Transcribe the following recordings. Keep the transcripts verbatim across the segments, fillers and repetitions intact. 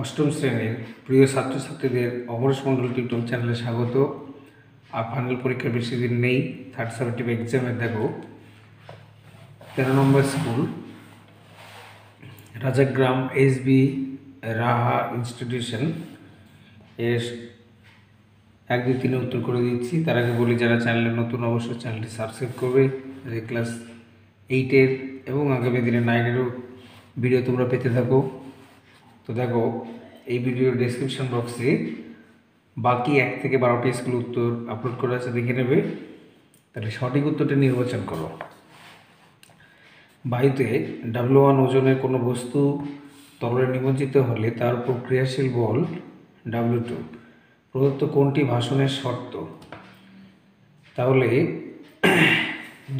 अष्टम श्रेणी प्रिय छात्र छात्री अमरेश मंडल यूट्यूब चैनल स्वागत। और फाइनल परीक्षा बेसि दिन नहीं थार्ड सेमेस्टर एग्जाम देखो तेरह नम्बर school Rajagram S B Raha institution एक दो तीन उत्तर कर दीची। तर आगे बोली जरा चैनल नतून अवश्य चैनल सबसक्राइब कर क्लास एटर एवं आगामी दिन नाइनरों भिडियो तुम्हारा पे थको। तो देखो भिडियो डेस्क्रिपन बक्से बाकी एक थे बारोटी स्कूल उत्तर आपलोड करा आछे देखे नेबे। ताहले सठिक उत्तरटी निर्वाचन करो। वायुते डब्ल्यू वन ओजनेर कोनो बस्तु तले निमज्जित होले तार प्रक्रियाशील बल डब्ल्यू टू प्रदत्त कोनटी भाषणेर शर्त। ताहले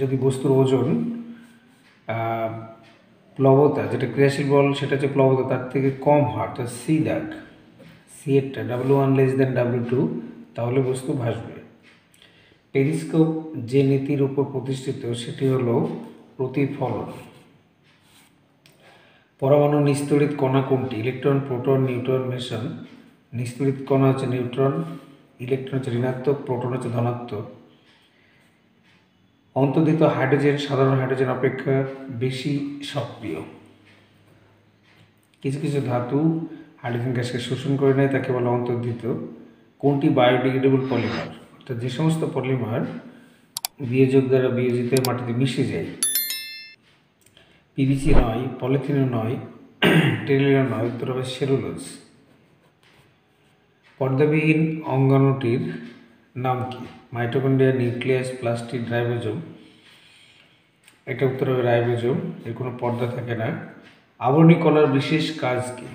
यदि बस्तुर ओजन प्लवता जेटा क्रियाशील बल से प्लवता तरह कम है तो see that C at W one less than W two ताहले बस्तु भासबे। पेरिस्कोप जे नीतिर ऊपर प्रतिष्ठित सेटी हलो प्रतिफलन। परमाणु निस्तरित कणा कोनटी इलेक्ट्रन प्रोटन न्यूट्रन मेसन। निस्तरित कणा होच्छे न्यूट्रन, इलेक्ट्रन होच्छे ऋणात्मक, प्रोटन होच्छे धनात्मक। अंतर्निहित हाइड्रोजेन साधारण हाइड्रोजेन अपेक्षा बेशी सक्रिय। किछु किछु धातु हाइड्रोजेन गैस के शोषण करे नेয় ताके बला अंतर्निहित। कोनटी बायोडिग्रेडेबल पलिमार अर्थात जे समस्त पलिमार वियोजक द्वारा वियोजित हয়ে माटिতে मिशे যায়। पीवीसी नয়, पलिथिन नয়, टेलिरा नয়, उत्तर হবে सेलुलोज। पर्दाবিহীন অঙ্গাণুটির नाम कि माइटोकंड्रिया, निউक्लियास, प्लास्टिड, राइबोसोम। एक उत्तर है राइबोसोम। एर कोनो पर्दा थाके ना। आवरणी कलार विशेष काज कि?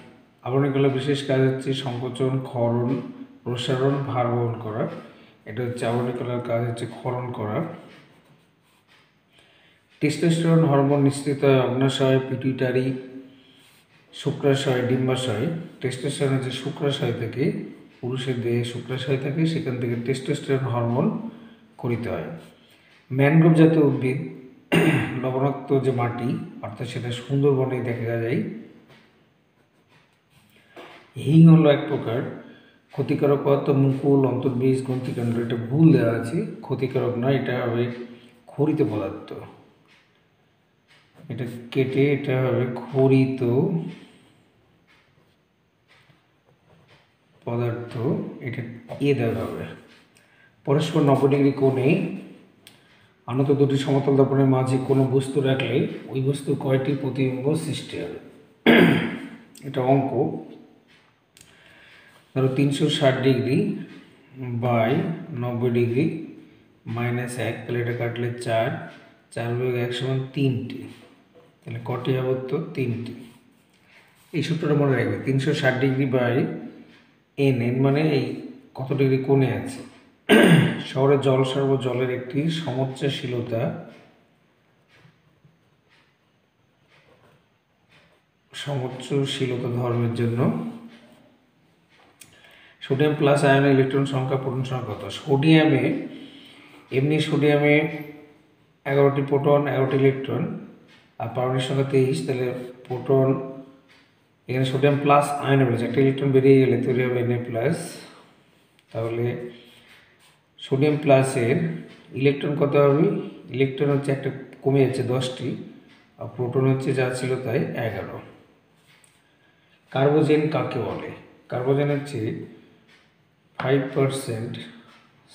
आवरणी कलार विशेष काज होच्छे संकोचन, क्षरण, प्रसारण, भार वहन करा। एटा होच्छे आवरणी कलार काज होच्छे क्षरण करा। टेस्टोस्टेरन हर्मोन निःसृत हয় अग्नाशय, पिट्यूटारी, शुक्राशय, डिम्बाशय। टेस्टोस्टेरन जे शुक्राशय थेके पुरुषের देहे शुक्राशय थाके सेखान थेके टेस्टोस्टेरन हर्मोन करिते हয়। मैनग्रोव जातीय उद्भिद लवणाक्त जे माटी अर्थात सेटा सुंदरबने देखा जाए। हिंग हलो एक प्रकार क्षतिकारक पदार्थ। मुकुल, अंतर्बीज, ग्रंथिकाण्ड एटा भूल देওয়া আছে, क्षतिकारक नয়, এটা হবে খরিত পদার্থ। এটা কেটে এটা হবে খরিত पदार्थ। एट ए देखा है परस्पर नब्बे डिग्री कोणे आनत दुटी समतल दर्पणेर माझे कोनो बस्तु राखले ओई बस्तुर कयटी प्रतिबिम्ब सृष्टि हबे। एटा अंक धरो तीन सौ साठ डिग्री बाई नब्बे डिग्री माइनस एक ताहले काटले चार चार भाग एक समान तीनटी ताहले कटी हबे तो तीनटी। एई सूत्रटा मने राखबे तीन सौ साठ डिग्री बाई एन एन मान कत डिग्री कोणे शहर जल सर्व जलर एक समच्चाशीलता समच्चाशीलता धर्मेर जन्य सोडियम प्लस आयन इलेक्ट्रन संख्या प्रोटन संख्या कत? सोडियम एमनी सोडियम एगारोटी प्रोटन एगारोटी इलेक्ट्रन और पारमाणविक संख्या तेईस ताहले प्रोटन एखे सोडियम प्लस आयन रही है एक इलेक्ट्रन बैरिए गले तैयारी है N A plus. Sodium plus एर इलेक्ट्रन कत है? इलेक्ट्रन हम एक कमे जा दस टी और प्रोटन हे जा एगारो। कार्बोजेन काके बोले? कार्बोजेन हे फाइव परसेंट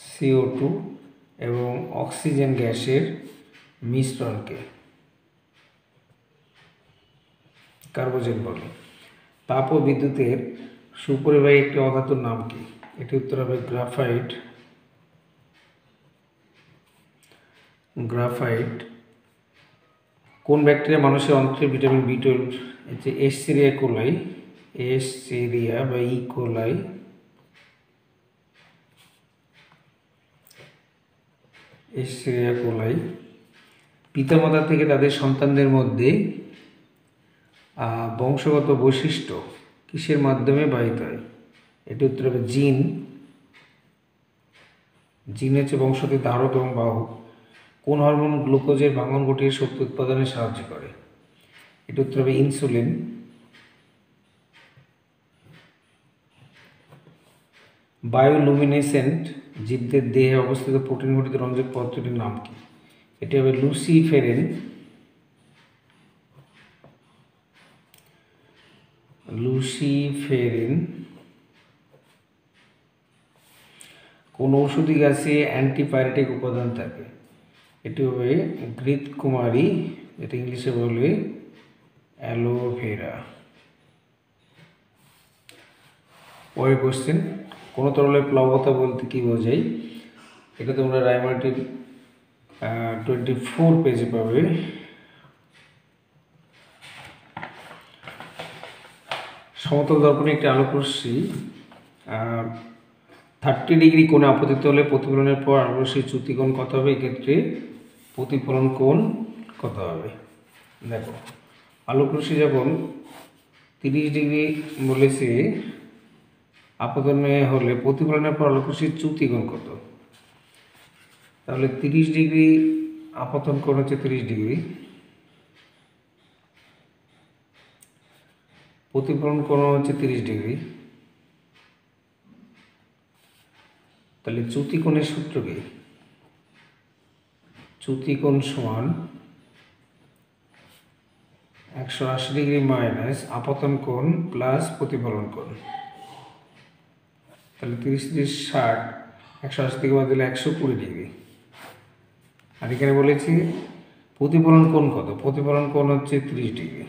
सीओ टू एवं अक्सिजेन गैसेर मिश्रण के कार्बोजेन बोले। ताप और विद्युतेर सुपरिवाही एक अधातुर नाम कि? एटी उत्तर हबे ग्राफाइट। ग्राफाइट कोन बैक्टेरिया मानुषेर अन्त्रे vitamin B twelve Escherichia coli Escherichia बा ई कोलाई एशेरिया कोलाई पितामाता थेके तादेर सन्तानदेर मध्य वंशगत वैशिष्ट्य किसेर माध्यमे बाहित हয়? एटी उत्तर हबे जीन। जीन हচ্ছে বংশগত ধারক এবং বাহক। কোন হরমোন গ্লুকোজের ভাঙন ঘটিয়ে শক্তি উৎপাদনে সাহায্য করে? এটি উত্তর হবে ইনসুলিন। বায়োলুমিনেসেন্ট জীবদের দেহে অবস্থিত প্রোটিন ঘটিত রঞ্জক পদার্থটির নাম কি? এটি হবে লুসিফেরেন লুসিফেরেন কোন ঔষধি গাছে অ্যান্টিপাইরেটিক উপাদান থাকে? এটি হবে ঘৃতকুমারী, যেটা ইংলিশে বলে অ্যালোভেরা। পরের কোশ্চেন, কোনো তরলের প্লবতা বলতে কী বোঝায়? এটা তোমরা রে ও মার্টিন টোয়েন্টি ফোর পেজে পাবে। সমতল দর্পণে একটি আলোকরশ্মি থার্টি ডিগ্রি কোণে আপতিত হলে প্রতিফলনের পর আলোকরশ্মির চ্যুতি কোণ কত হবে? এক্ষেত্রে প্রতিফলন কোণ কত হবে? দেখো, আলোকরশ্মি যখন তিরিশ ডিগ্রি বলেছে আপতনে হলে প্রতিফলনের পর আলোকরশ্মির চ্যুতি কোণ কত? তাহলে তিরিশ ডিগ্রি আপতন কোণ হচ্ছে তিরিশ ডিগ্রি, প্রতিফলন কোণ হচ্ছে তিরিশ ডিগ্রি। তাহলে চ্যুতি কোণের সূত্র কি? চ্যুতি কোণ সমান একশো আশি ডিগ্রি মাইনাস আপতন কোণ প্লাস প্রতিফলন কোণ। তাহলে তিরিশ তিরিশ ষাট, একশো আশি থেকে বাদ দিলে একশো কুড়ি ডিগ্রি। আর এখানে বলেছি প্রতিফলন কোণ কত? প্রতিফলন কোণ হচ্ছে তিরিশ ডিগ্রি,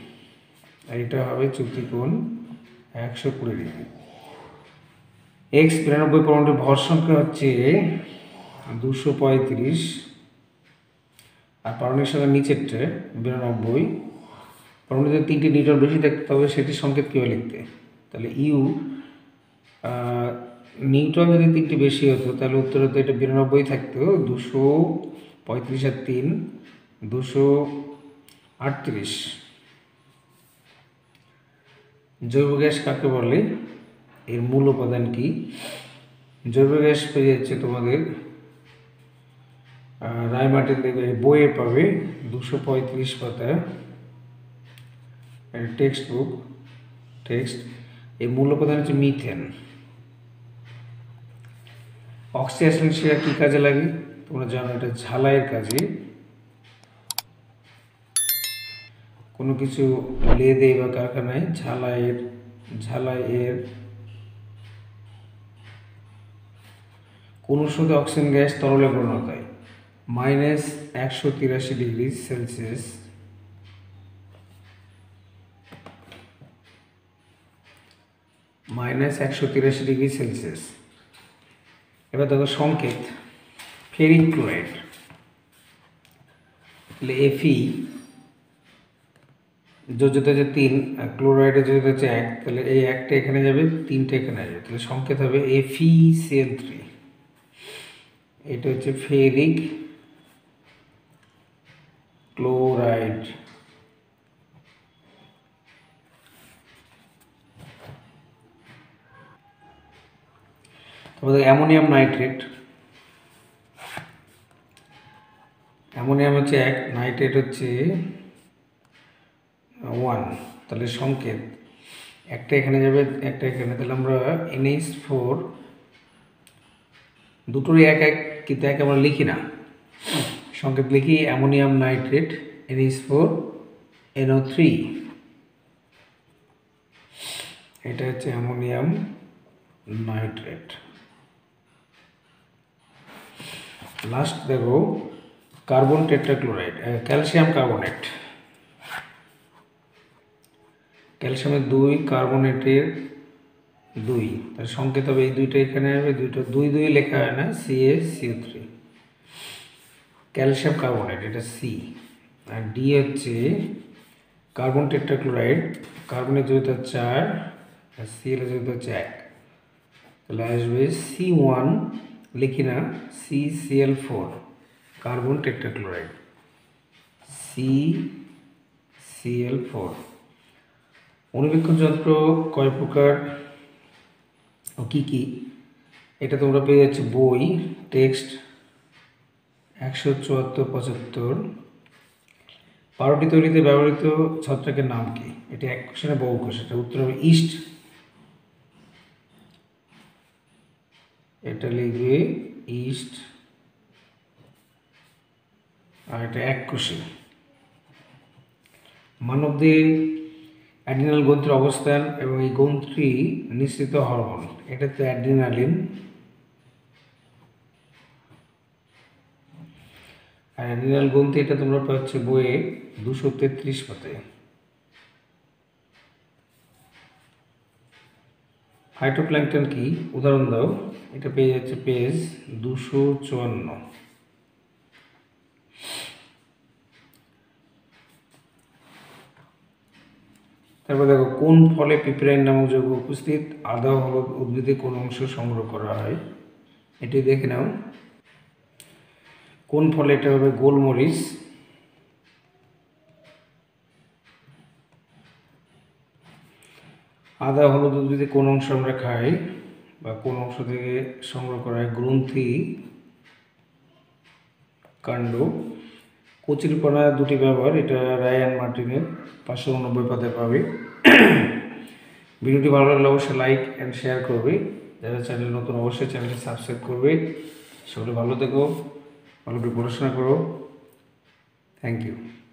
আর এটা হবে চ্যুতি কোণ একশো কুড়ি ডিগ্রি। এক্স বিরানব্বই পরমাণুর ভর সংখ্যা হচ্ছে দুশো পঁয়ত্রিশ, আর পারমাণবিক সংখ্যা নিচেরটা বিরানব্বই। পরমাণু যদি তিনটি নিউটন বেশি থাকতে তবে সেটির সংকেত কীভাবে লিখতে? তাহলে ইউ নিউটন যদি তিনটি বেশি হতো তাহলে উত্তর হতো এটা বিরানব্বই থাকতো, দুশো পঁয়ত্রিশ আর তিন দুশো আটত্রিশ। জৈব গ্যাস কাকে বলে? এর মূল উপাদান কি? জৈব গ্যাস পেয়ে যাচ্ছে তোমাদের রে ও মার্টিন বইয়ে পাবে দুশো পঁয়ত্রিশ পাতা টেক্সট বুক টেক্সট। এর মূল উপাদান হচ্ছে মিথেন। অক্সিডেশন সেরা কী কাজে লাগে? তোমরা জানো এটা ঝালাইয়ের কাজে, কোনো কিছু লেদে বা কারখানায় ঝালাইয়ের ঝালাইয়ের কোন ওষুধে অক্সিজেন গ্যাস তরলে পরিণত হয়? মাইনাস একশো তিরাশি ডিগ্রি সেলসিয়াস। মাইনাস একশো তিরাশি ডিগ্রি সেলসিয়াস। এবার দেখো সংকেত ফেরিক ক্লোরাইড, তাহলে এফি যোজ্যতা হচ্ছে তিন, ক্লোরাইডের যোজ্যতা হচ্ছে এক, তাহলে এই একটা এখানে যাবে, তিনটে এখানে যাবে, তাহলে সংকেত হবে এফি সিএল থ্রি। এটা হচ্ছে ফেরিক ক্লোরাইড। তারপরে অ্যামোনিয়াম নাইট্রেট, অ্যামোনিয়াম হচ্ছে এক, নাইট্রেট হচ্ছে ওয়ান, তাহলে সংকেত একটা এখানে যাবে একটা এখানে, তাহলে আমরা এনএইচ ফোর দুটোরই এক এক, কিন্তু এক আমরা লিখি না, সংকেত লিখি ammonium nitrate NH four NO three. এটা হচ্ছে অ্যামোনিয়াম নাইট্রেট। লাস্ট দেখো কার্বন টেট্রাক্লোরাইড, ক্যালসিয়াম কার্বনেট। ক্যালসিয়ামের দুই, কার্বনেটের দুই, তার সংকেত হবে এই দুইটা এখানে আসবে, দুইটা দুই দুই লেখা হয় না, C A CO three. Calcium carbonate এটা সি, আর ডি হচ্ছে কার্বন টেট্রাক্লোরাইড, কার্বনের যৌগটা চার আর সিএল যৌগ হচ্ছে এক, তাহলে আসবে সি ওয়ান লিখি না, C CL four carbon tetrachloride, C CL four. অনুবীক্ষণ যন্ত্র কয় প্রকার ও কী কী? এটা তোমরা পেয়ে যাচ্ছে বই টেক্সট একশো চুয়াত্তর পঁচাত্তর। পাউরুটি তৈরিতে ব্যবহৃত ছত্রাকের নাম কি? এটা এক কোশ্চেনে বহু কোশ্চেন, উত্তর হবে ইস্ট। এটা লিখবে ইস্ট আর এটা এককোষী। মানবদের অ্যাড্রিনাল গ্রন্থির অবস্থান এবং এই গ্রন্থি নিঃসৃত হরমোন, এটা তো অ্যাড্রিনালিন, আর অ্যাড্রিনাল গ্রন্থি এটা তোমরা পাচ্ছ বইয়ে দুশো তেত্রিশ পাতায়। ফাইটোপ্ল্যাঙ্কটন কি উদাহরণ দাও, এটা পেয়ে যাচ্ছে পেজ দুশো চুয়ান্ন। তারপর দেখো কোন ফলে পিপেরাইন নামক যৌগ উপস্থিত, আদা হলুদ উদ্ভিদে কোন অংশ সংগ্রহ করা হয়, এটি দেখে নাও। কোন ফলে, এটা হবে গোলমরিচ। আদা হলুদ উদ্ভিদে কোন অংশ আমরা খাই বা কোন অংশ থেকে সংগ্রহ করা হয়, গ্রন্থি কাণ্ড। কচুরিপানা দুটি ব্যবহার, এটা রায় অ্যান্ড মার্টিনের পাঁচশো উনব্বই পাতায় পাবে। ভিডিওটি ভালো লাগলে অবশ্যই লাইক অ্যান্ড শেয়ার করবে, যারা চ্যানেল নতুন অবশ্যই চ্যানেলটি সাবস্ক্রাইব করবে। সকলে ভালো থেকো, ভালো করে পড়াশোনা করো। Thank you.